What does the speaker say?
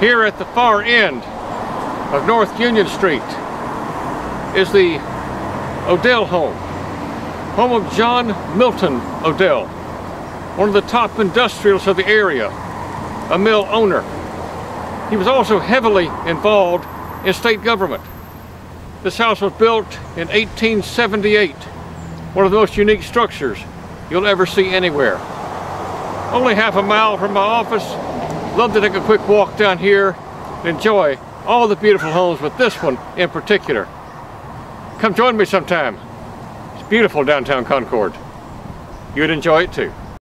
Here at the far end of North Union Street is the Odell home, home of John Milton Odell, one of the top industrials of the area, a mill owner. He was also heavily involved in state government. This house was built in 1878, one of the most unique structures you'll ever see anywhere. Only half a mile from my office. Love to take a quick walk down here and enjoy all the beautiful homes, but this one in particular. Come join me sometime. It's beautiful downtown Concord. You'd enjoy it too.